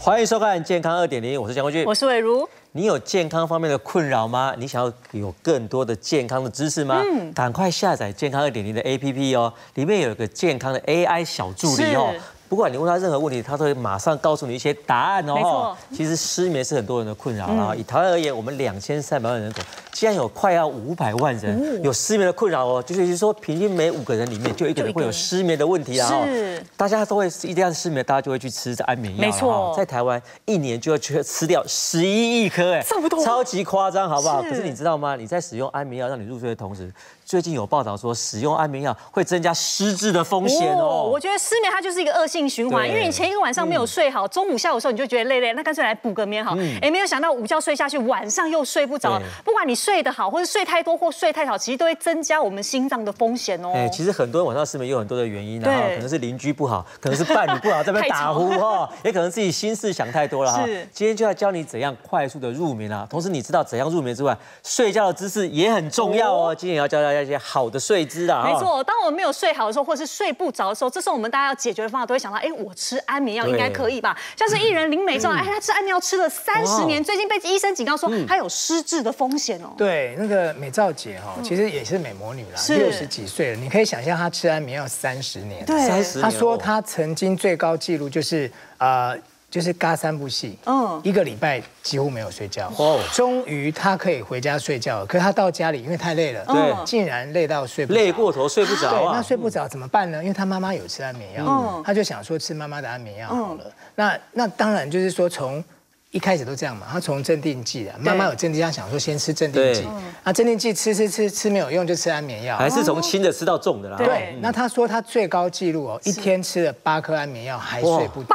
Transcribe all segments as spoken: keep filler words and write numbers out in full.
欢迎收看《健康 二点零》，我是江坤俊，我是瑋茹。你有健康方面的困扰吗？你想要有更多的健康的知识吗？嗯，赶快下载《健康 二点零》的 A P P 哦，里面有一个健康的 A I 小助理哦。不管你问他任何问题，他都会马上告诉你一些答案哦。没错，其实失眠是很多人的困扰啊。嗯、以台湾而言，我们两千三百万人口，竟然有快要五百万人有失眠的困扰哦。就是说，平均每五个人里面就有一个人会有失眠的问题啊。是，大家都会一旦失眠，大家就会去吃安眠药。没错，在台湾一年就要去吃掉十一亿颗，哎，这么多，超级夸张，好不好？可是你知道吗？你在使用安眠药让你入睡的同时，最近有报道说，使用安眠药会增加失智的风险哦。我觉得失眠它就是一个恶性循环，因为你前一个晚上没有睡好，中午下午的时候你就觉得累累，那干脆来补个眠好。哎，没有想到午觉睡下去，晚上又睡不着。不管你睡得好，或者睡太多或睡太少，其实都会增加我们心脏的风险哦。哎，其实很多人晚上失眠有很多的原因啊，可能是邻居不好，可能是伴侣不好在那边打呼哈，也可能自己心事想太多了哈。今天就要教你怎样快速的入眠啊，同时你知道怎样入眠之外，睡觉的姿势也很重要哦。今天也要教大家一些好的睡姿啊。没错，当我们没有睡好的时候，或是睡不着的时候，这是我们大家要解决的方法。想到哎，我吃安眠药应该可以吧？像是艺人林美照，哎，她吃安眠药吃了三十年，最近被医生警告说她有失智的风险哦。对，那个美照姐哈，其实也是美魔女啦，六十几岁了，你可以想象她吃安眠药三十年。对，三十年。她说她曾经最高纪录就是呃，就是嘎三部戏，嗯，一个礼拜几乎没有睡觉。哦，终于她可以回家睡觉了，可是她到家里因为太累了，对，竟然累到睡不着，累过头睡不着。对，那睡不着怎么办呢？因为她妈妈有吃安眠药，她就想说吃妈妈的安眠药好了。那那当然就是说从一开始都这样嘛，她从镇定剂的，妈妈有镇定剂，想说先吃镇定剂，那镇定剂吃吃吃吃没有用，就吃安眠药，还是从轻的吃到重的啦。对，那她说她最高纪录哦，一天吃了八颗安眠药还睡不着。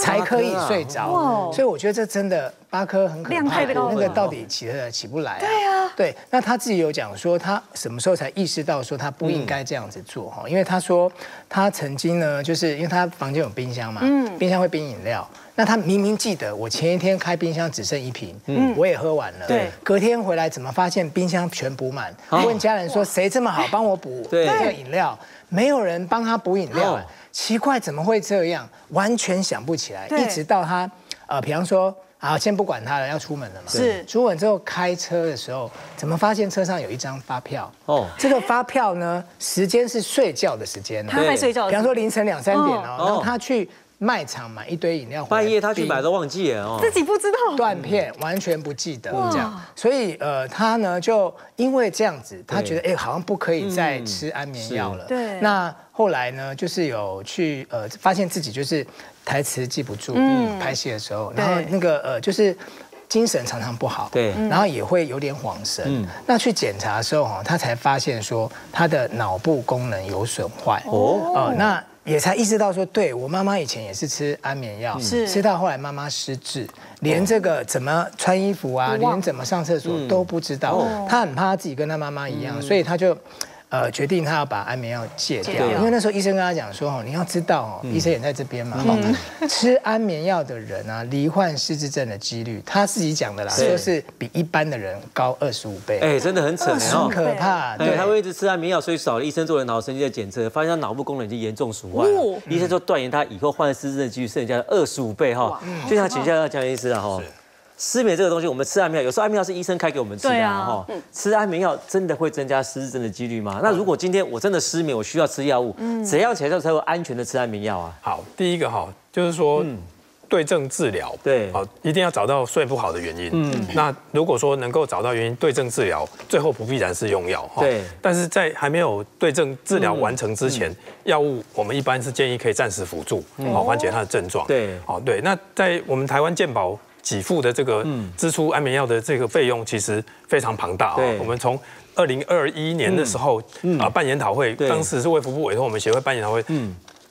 才可以睡着，所以我觉得这真的八颗很可怕，那个到底起得起不来？对啊，对。那他自己有讲说，他什么时候才意识到说他不应该这样子做哈？因为他说他曾经呢，就是因为他房间有冰箱嘛，嗯，冰箱会冰饮料，那他明明记得我前一天开冰箱只剩一瓶，嗯，我也喝完了，对，隔天回来怎么发现冰箱全补满？问家人说谁这么好帮我补这个饮料？没有人帮他补饮料。奇怪，怎么会这样？完全想不起来，一直到他，呃，比方说，啊，先不管他了，要出门了嘛。是。出门之后开车的时候，怎么发现车上有一张发票？哦。这个发票呢，时间是睡觉的时间。他还睡觉。比方说凌晨两三点哦，然后他去卖场买一堆饮料，半夜他去买都忘记了哦，自己不知道，断片，完全不记得这样。所以呃，他呢就因为这样子，他觉得哎，好像不可以再吃安眠药了。对。那。后来呢，就是有去呃，发现自己就是台词记不住，嗯，拍戏的时候，然后那个呃，就是精神常常不好，对，然后也会有点恍神。嗯，那去检查的时候哈，他才发现说他的脑部功能有损坏。哦，呃，那也才意识到说，对我妈妈以前也是吃安眠药，是吃到后来妈妈失智，连这个怎么穿衣服啊，连怎么上厕所都不知道。他很怕自己跟他妈妈一样，所以他就。呃，决定他要把安眠药戒掉，因为那时候医生跟他讲说，哦，你要知道，哦，医生也在这边嘛，吃安眠药的人啊，罹患失智症的几率，他自己讲的啦，说是比一般的人高二十五倍，哎，真的很扯，很可怕。对，他会一直吃安眠药，所以少了医生做了脑神经的检测，发现他脑部功能已经严重损坏，医生就断言他以后患失智症的几率是人家的二十五倍哈。就像请教江医师啊哈。失眠这个东西，我们吃安眠药，有时候安眠药是医生开给我们吃的哈。吃安眠药真的会增加失智症的几率吗？那如果今天我真的失眠，我需要吃药物，怎样才才会安全的吃安眠药啊？好，第一个哈，就是说对症治疗，对，好，一定要找到睡不好的原因。嗯，那如果说能够找到原因，对症治疗，最后不必然是用药。对，但是在还没有对症治疗完成之前，药物我们一般是建议可以暂时辅助，好缓解它的症状。对，好，对。那在我们台湾健保。给付的这个支出安眠药的这个费用其实非常庞大啊！我们从二零二一年的时候啊办研讨会，当时是卫福部委托我们协会办研讨会。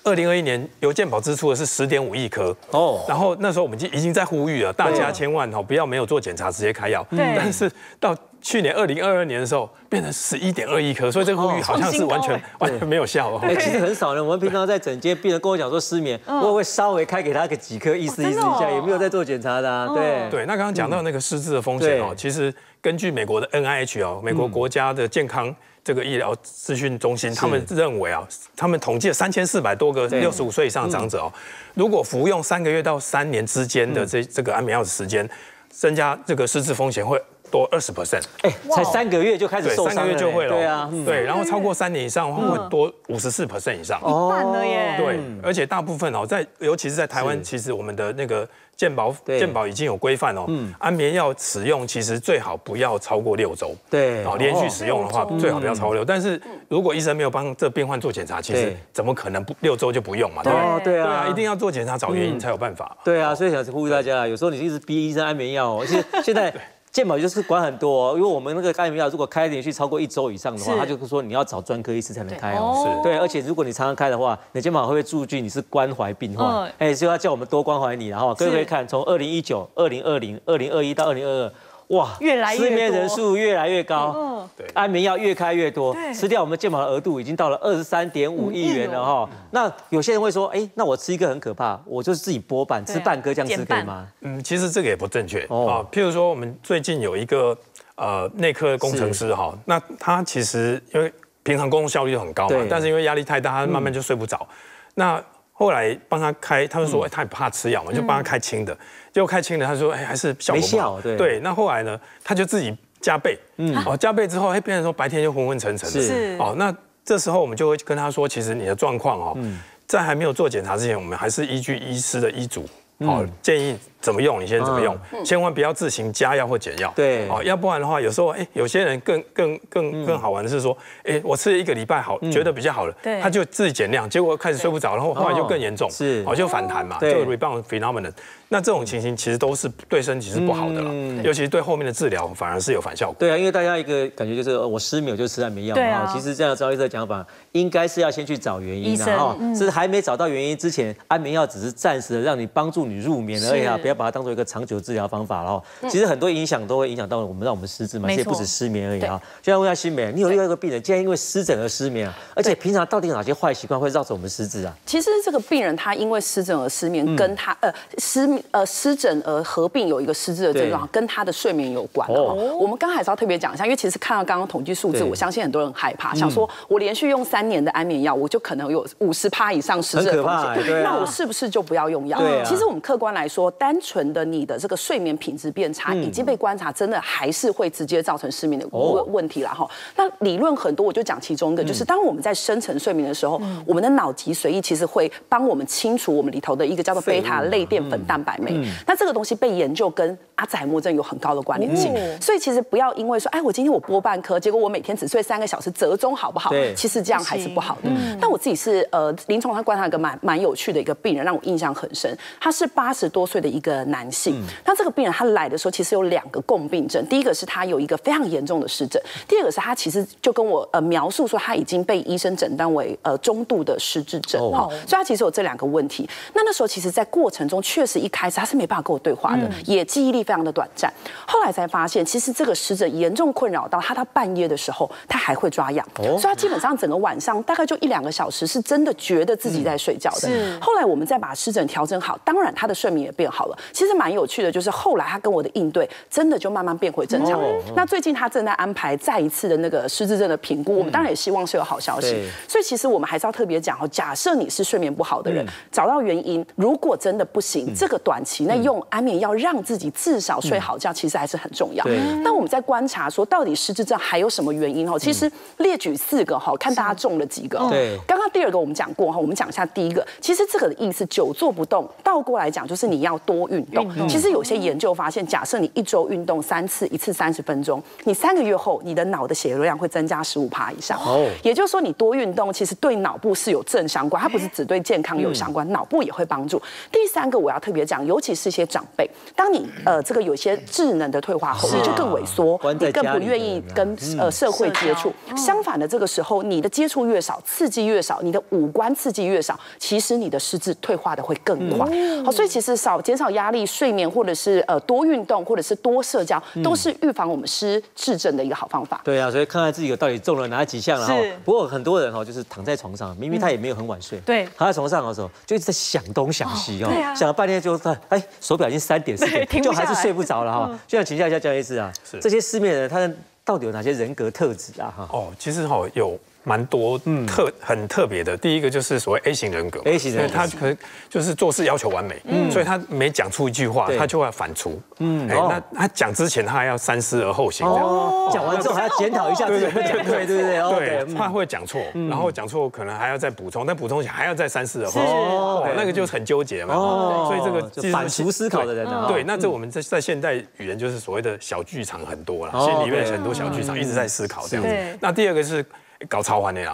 二零二一年由健保支出的是十点五亿颗哦，然后那时候我们就已经在呼吁了，大家千万哦不要没有做检查直接开药。但是到去年二零二二年的时候变成十一点二亿颗，所以这个呼吁好像是完全完全没有效。哎，其实很少人，我们平常在诊间病人跟我讲说失眠，我会稍微开给他个几颗，意思意思一下，也没有在做检查的。对对，那刚刚讲到那个失智的风险哦，其实根据美国的 N I H 哦，美国国家的健康这个医疗资讯中心，他们认为啊，他们统计了三千四百多个六十五岁以上的长者哦，如果服用三个月到三年之间的这这个安眠药的时间，增加这个失智风险会多二十 percent， 哎，才三个月就开始受伤了，三个月就会了，对啊，对，然后超过三年以上会多五十四 percent 以上，一半了耶，对，而且大部分哦，在尤其是在台湾，其实我们的那个健保健保已经有规范哦，安眠药使用其实最好不要超过六周，对，哦，连续使用的话最好不要超过六，但是如果医生没有帮这病患做检查，其实怎么可能不六周就不用嘛，对不对？对啊，一定要做检查找原因才有办法，对啊，所以想呼吁大家，有时候你一直逼医生安眠药哦，现现在。健保就是管很多哦，因为我们那个安眠药如果开连续超过一周以上的话，他就说你要找专科医师才能开哦。对，而且如果你常常开的话，你健保会不会注记你是关怀病患？哎，所以他叫我们多关怀你，然后各位看，从二零一九、二零二零、二零二一到二零二二。哇，越来越失眠人数越来越高，安眠药越开越多，吃掉我们健保的额度已经到了二十三点五亿元了哈。那有些人会说，哎，那我吃一个很可怕，我就是自己拨半吃半颗这样吃可以吗？嗯，其实这个也不正确啊。譬如说，我们最近有一个呃内科工程师哈，那他其实因为平常工作效率很高嘛，但是因为压力太大，他慢慢就睡不着。那后来帮他开，他就说，哎，他也怕吃药嘛，就帮他开轻的。结果开轻的，他说，哎，还是效果不好。对对，那后来呢，他就自己加倍，嗯，哦，加倍之后，哎，变成说白天就昏昏沉沉的。是。哦，那这时候我们就会跟他说，其实你的状况哦，在还没有做检查之前，我们还是依据医师的医嘱，哦，建议怎么用，你先怎么用，千万不要自行加药或减药。对。哦，要不然的话，有时候，哎，有些人更更更更好玩的是说，哎，我吃了一个礼拜好，觉得比较好了，他就自己减量，结果开始睡不着，然后后来就更严重，是，哦，就反弹嘛，就 rebound phenomenon。那这种情形其实都是对身体是不好的了，尤其是对后面的治疗反而是有反效果。对啊，因为大家一个感觉就是我失眠就吃安眠药嘛，其实这样照医生的讲法，应该是要先去找原因的哈，是还没找到原因之前，安眠药只是暂时的让你帮助你入眠而已啊，不要把它当做一个长久治疗方法了。其实很多影响都会影响到我们，让我们失智嘛，也不止失眠而已啊。就像问一下新美，你有另外一个病人，竟然因为湿疹而失眠啊，而且平常到底有哪些坏习惯会造成我们失智啊？其实这个病人他因为湿疹而失眠，跟他呃失眠。呃，湿疹而合并有一个失智的症状，跟他的睡眠有关。我们刚才还是要特别讲一下，因为其实看到刚刚统计数字，我相信很多人害怕，想说我连续用三年的安眠药，我就可能有五十趴以上失智的风险，那我是不是就不要用药？其实我们客观来说，单纯的你的这个睡眠品质变差，已经被观察，真的还是会直接造成失眠的问题了哈。那理论很多，我就讲其中一个，就是当我们在深层睡眠的时候，我们的脑脊髓液其实会帮我们清除我们里头的一个叫做贝塔类淀粉蛋白。嗯、那这个东西被研究跟阿兹海默症有很高的关联性，所以其实不要因为说，哎，我今天我拨半颗，结果我每天只睡三个小时，折中好不好？其实这样还是不好的。但我自己是呃，临床上观察一个蛮蛮有趣的一个病人，让我印象很深。他是八十多岁的一个男性，那这个病人他来的时候其实有两个共病症，第一个是他有一个非常严重的湿疹，第二个是他其实就跟我呃描述说他已经被医生诊断为呃中度的失智症，哈，所以他其实有这两个问题。那那时候其实，在过程中确实一开。开始他是没办法跟我对话的，也记忆力非常的短暂。后来才发现，其实这个湿疹严重困扰到他，到半夜的时候他还会抓痒，所以他基本上整个晚上大概就一两个小时是真的觉得自己在睡觉的。后来我们再把湿疹调整好，当然他的睡眠也变好了。其实蛮有趣的，就是后来他跟我的应对真的就慢慢变回正常。那最近他正在安排再一次的那个失智症的评估，我们当然也希望是有好消息。所以其实我们还是要特别讲哦，假设你是睡眠不好的人，找到原因，如果真的不行，这个短。短期内用安眠药让自己至少睡好觉，其实还是很重要。那我们在观察说，到底失智症还有什么原因哦？其实列举四个哈，看大家中了几个。对，刚刚第二个我们讲过哈，我们讲一下第一个。其实这个的意思，久坐不动，倒过来讲就是你要多运动。其实有些研究发现，假设你一周运动三次，一次三十分钟，你三个月后，你的脑的血流量会增加十五趴以上。哦，也就是说你多运动，其实对脑部是有正相关，它不是只对健康有相关，脑部也会帮助。第三个我要特别讲。尤其是一些长辈，当你呃这个有些智能的退化后，你就更萎缩，你更不愿意跟呃社会接触。相反的，这个时候你的接触越少，刺激越少，你的五官刺激越少，其实你的失智退化的会更快。好，所以其实少减少压力、睡眠，或者是呃多运动，或者是多社交，都是预防我们失智症的一个好方法。对啊，所以看看自己到底中了哪几项，然后不过很多人哈就是躺在床上，明明他也没有很晚睡，对，躺在床上的时候就一直在想东想西哦，想了半天就哎手表已经三点四点，就还是睡不着了哈。就想请教一下江医师啊，这些失眠人他到底有哪些人格特质啊？哈哦，其实哈有蛮多特很特别的。第一个就是所谓 A 型人格 ，A 型人格他可能就是做事要求完美，所以他每讲出一句话，他就会反刍。嗯，那他讲之前他还要三思而后行。哦，讲完之后还要检讨一下自己，对对对对对，他会讲错，然后讲错可能还要再补充，但补充起来还要再三思而后行。那个就是很纠结嘛。哦，所以这个反刍思考的人，对，那这我们在在现代语言就是所谓的小剧场很多啦，心里面很多小剧场一直在思考这样子。那第二个是。搞超环的人，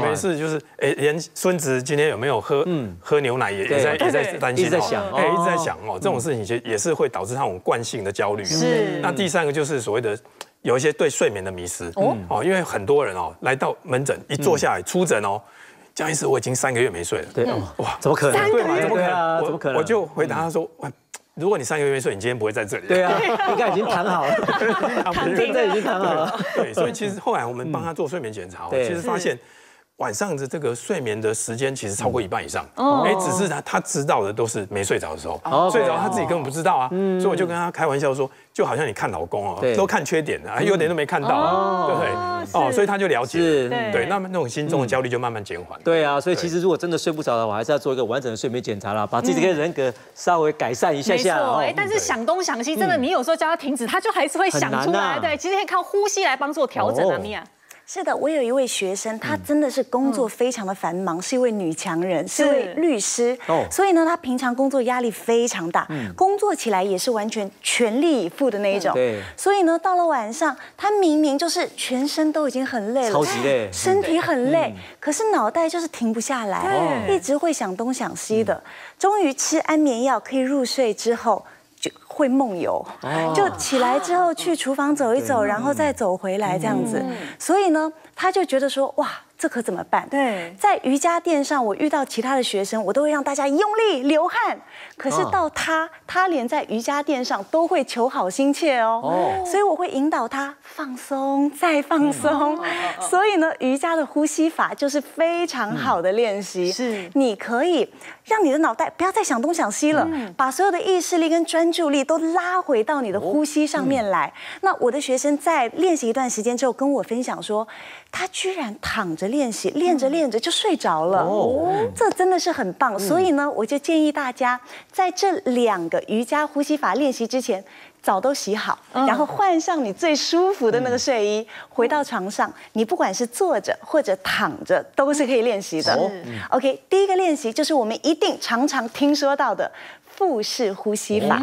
没事就是哎，连孙子今天有没有喝喝牛奶也在也在担心，一直在想，哎，一直在想哦，这种事情也也是会导致那种惯性的焦虑。是。那第三个就是所谓的有一些对睡眠的迷失哦，因为很多人哦来到门诊一坐下来出诊哦，江医师我已经三个月没睡了，对，哇，怎么可能？三个月，对啊，怎么可能？我就回答他说。如果你三个月没睡，你今天不会在这里。对啊，应该已经躺好了，现在已经躺好了。对，所以其实后来我们帮他做睡眠检查，其实发现晚上的这个睡眠的时间其实超过一半以上。哦，哎，只是他他知道的都是没睡着的时候，睡着他自己根本不知道啊。所以我就跟他开玩笑说，就好像你看老公哦，都看缺点啊，优点都没看到，对不对？哦，所以他就了解。对，那么那种心中的焦虑就慢慢减缓。对啊，所以其实如果真的睡不着了，我还是要做一个完整的睡眠检查啦，把自己的人格稍微改善一下下。没错，哎，但是想东想西，真的你有时候叫他停止，他就还是会想出来。对，其实可以靠呼吸来帮助调整啊，米娅。是的，我有一位学生，她真的是工作非常的繁忙，是一位女强人，是一位律师，所以呢，她平常工作压力非常大，工作起来也是完全全力以赴的那一种。对。所以呢，到了晚上，她明明就是全身都已经很累了，超级累，身体很累，可是脑袋就是停不下来，一直会想东想西的。终于吃安眠药可以入睡之后。会梦游，就起来之后去厨房走一走，然后再走回来这样子。所以呢，他就觉得说，哇，这可怎么办？对，在瑜伽垫上，我遇到其他的学生，我都会让大家用力流汗。可是到他，他连在瑜伽垫上都会求好心切哦。所以我会引导他放松，再放松。所以呢，瑜伽的呼吸法就是非常好的练习。是，你可以让你的脑袋不要再想东想西了，把所有的意识力跟专注力。都拉回到你的呼吸上面来。那我的学生在练习一段时间之后，跟我分享说，他居然躺着练习，练着练着就睡着了。哦，这真的是很棒。所以呢，我就建议大家在这两个瑜伽呼吸法练习之前，澡都洗好，然后换上你最舒服的那个睡衣，回到床上，你不管是坐着或者躺着，都是可以练习的。OK， 第一个练习就是我们一定常常听说到的。腹式呼吸法，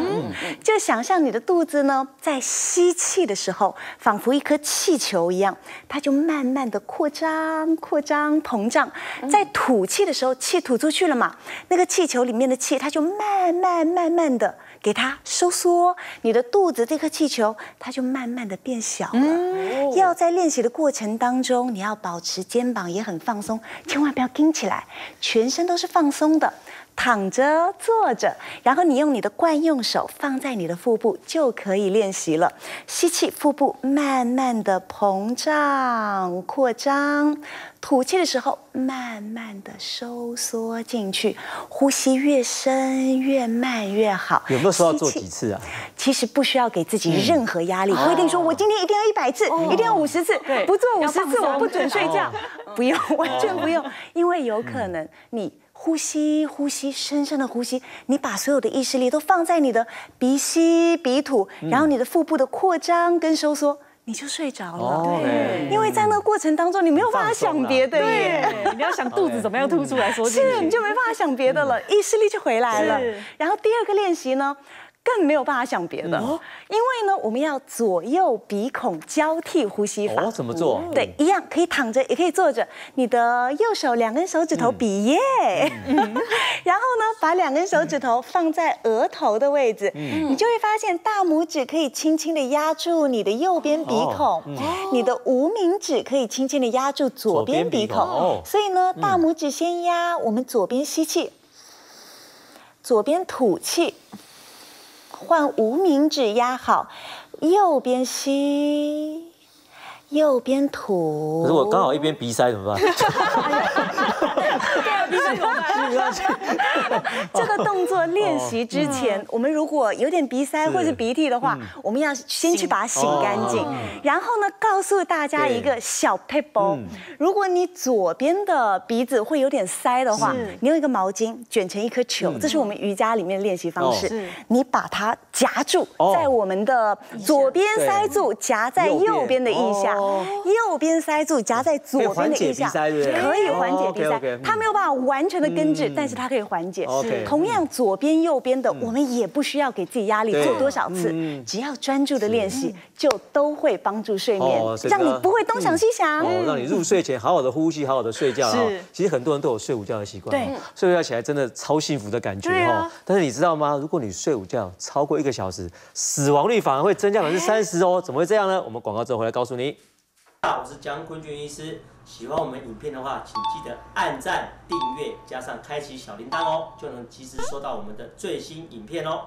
就想象你的肚子呢，在吸气的时候，仿佛一颗气球一样，它就慢慢的扩张、扩张、膨胀。在吐气的时候，气吐出去了嘛，那个气球里面的气，它就慢慢、慢慢的给它收缩，你的肚子这颗气球，它就慢慢的变小了。要在练习的过程当中，你要保持肩膀也很放松，千万不要硬起来，全身都是放松的。躺着、坐着，然后你用你的惯用手放在你的腹部就可以练习了。吸气，腹部慢慢的膨胀、扩张；吐气的时候，慢慢的收缩进去。呼吸越深、越慢越好。有没有说要做几次啊？其实不需要给自己任何压力，不一定说我今天一定要一百次，一定要五十次，不做五十次我不准睡觉。不用，完全不用，因为有可能你。呼吸，呼吸，深深的呼吸。你把所有的意识力都放在你的鼻吸、鼻吐，然后你的腹部的扩张跟收缩，你就睡着了。对，因为在那个过程当中，你没有办法想别的耶。对，你要想肚子怎么样凸出来，说是你就没办法想别的了，意识力就回来了。然后第二个练习呢，更没有办法想别的，嗯、因为呢，我们要左右鼻孔交替呼吸法。哦，怎么做？对，一样可以躺着，也可以坐着。你的右手两根手指头比耶，嗯、然后呢，把两根手指头放在额头的位置，嗯、你就会发现大拇指可以轻轻的压住你的右边鼻孔，哦嗯、你的无名指可以轻轻的压住左边鼻孔。哦、所以呢，大拇指先压，我们左边吸气，左边吐气。 换无名指压好，右边吸，右边吐。可是我刚好一边鼻塞怎么办？对啊，鼻塞怎么办？这个动作练习之前，我们如果有点鼻塞或是鼻涕的话，我们要先去把它擤干净。然后呢，告诉大家一个小撇步：如果你左边的鼻子会有点塞的话，你用一个毛巾卷成一颗球，这是我们瑜伽里面的练习方式。你把它夹住，在我们的左边塞住，夹在右边的腋下；右边塞住，夹在左边的腋下。可以缓解鼻塞。 它没有办法完全的根治，但是它可以缓解。同样，左边右边的，我们也不需要给自己压力，做多少次，只要专注的练习，就都会帮助睡眠，让你不会东想西想，让你入睡前好好的呼吸，好好的睡觉。其实很多人都有睡午觉的习惯，睡午觉起来真的超幸福的感觉哦。但是你知道吗？如果你睡午觉超过一个小时，死亡率反而会增加百分之三十哦。怎么会这样呢？我们广告之后回来告诉你。大家好，我是江坤俊医师。 喜欢我们影片的话，请记得按赞、订阅，加上开启小铃铛哦，就能及时收到我们的最新影片哦。